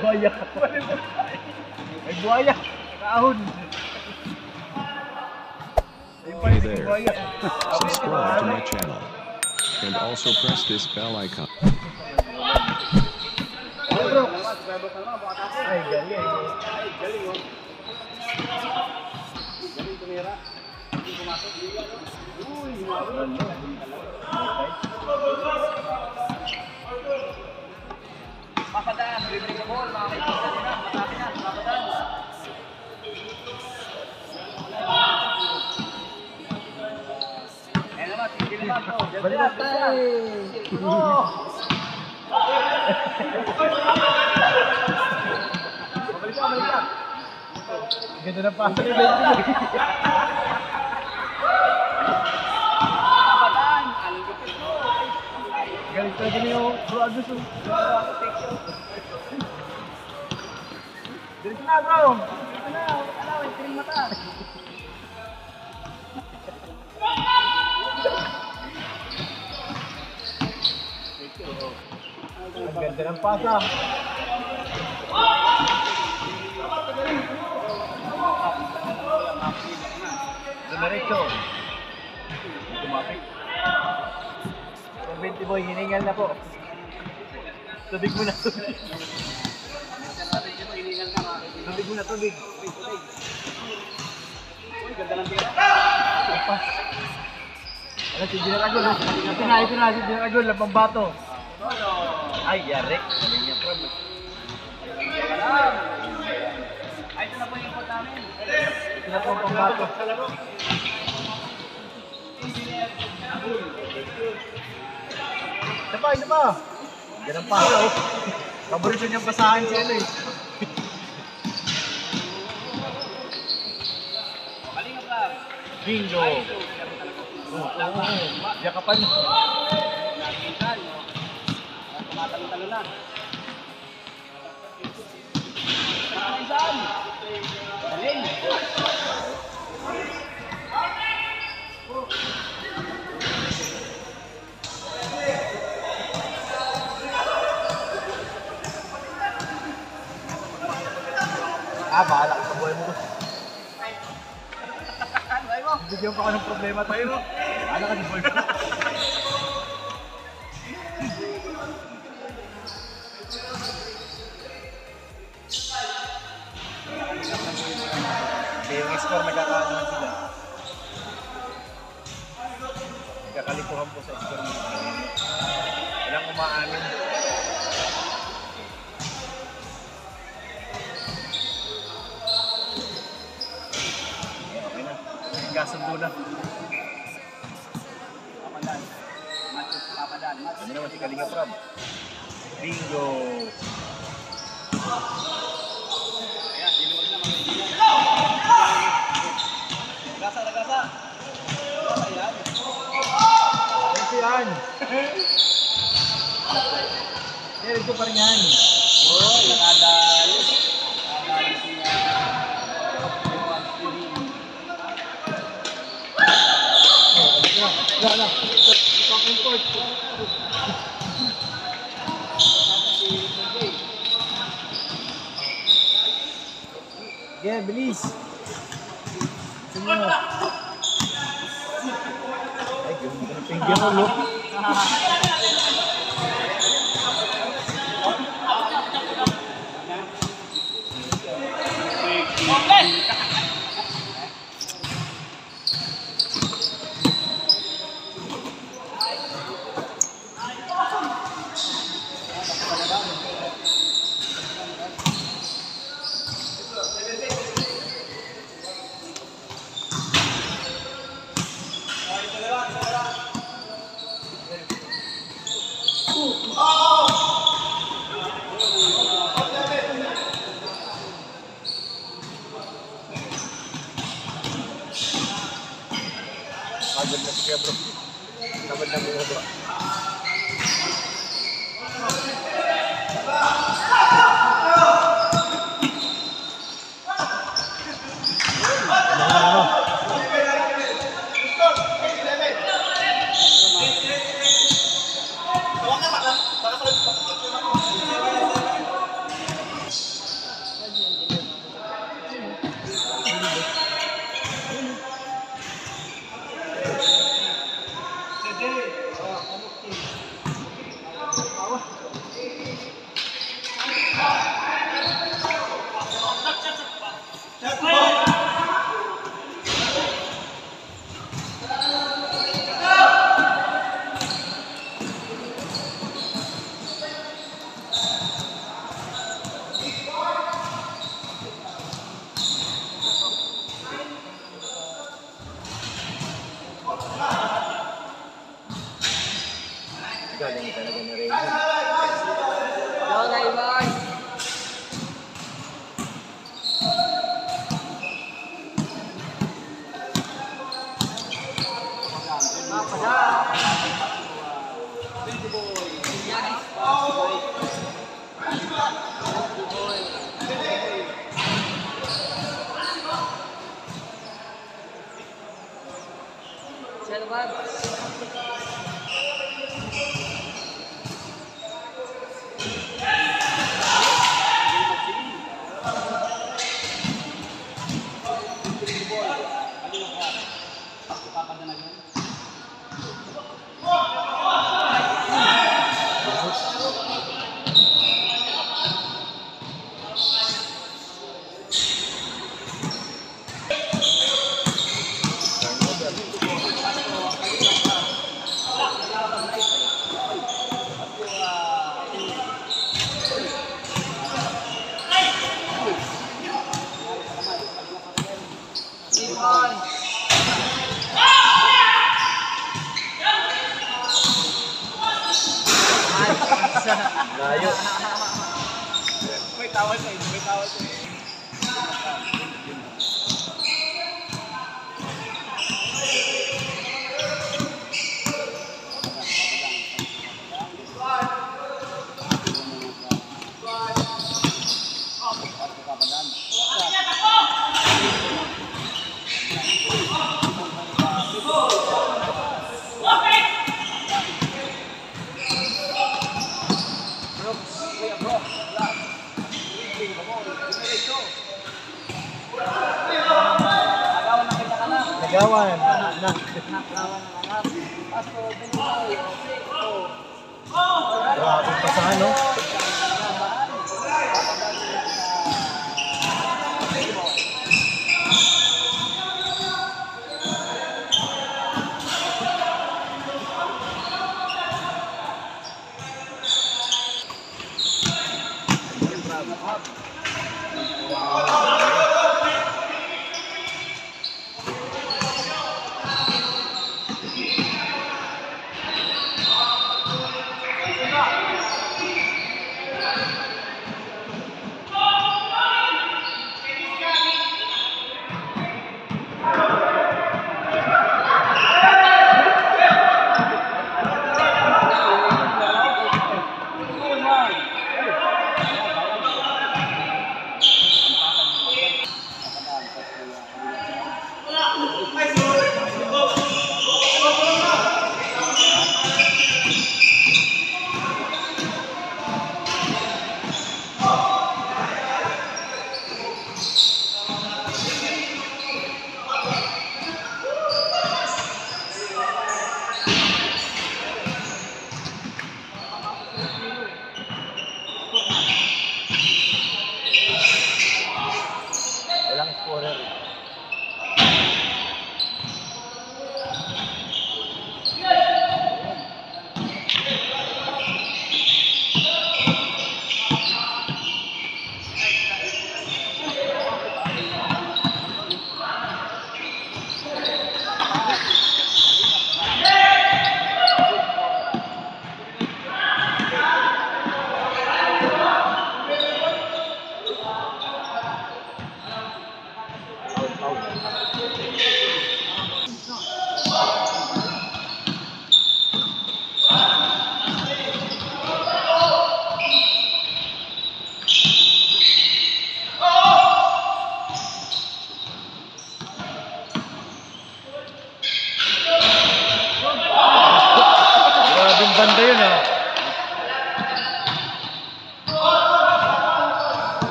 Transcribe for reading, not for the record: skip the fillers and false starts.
buaya. May buaya. Kaahon. Hey there, subscribe to my channel and also press this bell icon. Papadaan, bibig na ball, mga kaibigan nila, matami na, papadaan. Eh naman, tigil naman, no? Balilat tayo! Oo! Mabalik ka, mabalik ka! Ganda na pasok yung balik. Papadaan, alam ko kayo. Galit talaga niyo, bro, gusto. Diretso na bro! Ano, ikiling mata! Ang ganda ng pasa! Diretso! Tumapik! Pag-20 boy, hiningal na po! Tubig mo na tubig! Tubig mo na tubig! Uy, ganda lang dito! Lapas! Alam, si Ginaragol! Ito na, si Ginaragol! Lampang bato! Ay, yarek! Saling niya from! Ay, ito na po yung pot namin! Ito na po ang pambato! Ito pa, ito pa! Ganang pasa eh. Kaburito niyang pasahan siya eh. Bingo! Yakapan mo. Tumatalo-talo na. Pinsan! Galing! Bahala ka sa buhay mo. Bigyan pa ka ng problema tayo. Bahala ka sa buhay mo. Okay, yung score nagkakaan naman sila. Nagkakalikuhan po sa score nila. Walang umaamin. Kasumbo na. Papadaan. Matches, papadaan. Ano naman si Kalinga Prab? Bingo! Ayan, diluwag na mga kaibigan. Nagasa, nagasa! Ayan. Ayan si Han. Ayan, ito pa rin yan. Oo, nakadalos. Nakadalos niya. Wala. Pag-import. Yeah, bilis. Sumula. Ay, gano'n ka ng pinggan mo, look. Oh! Kaya bro, dapat na muna ba? Wow.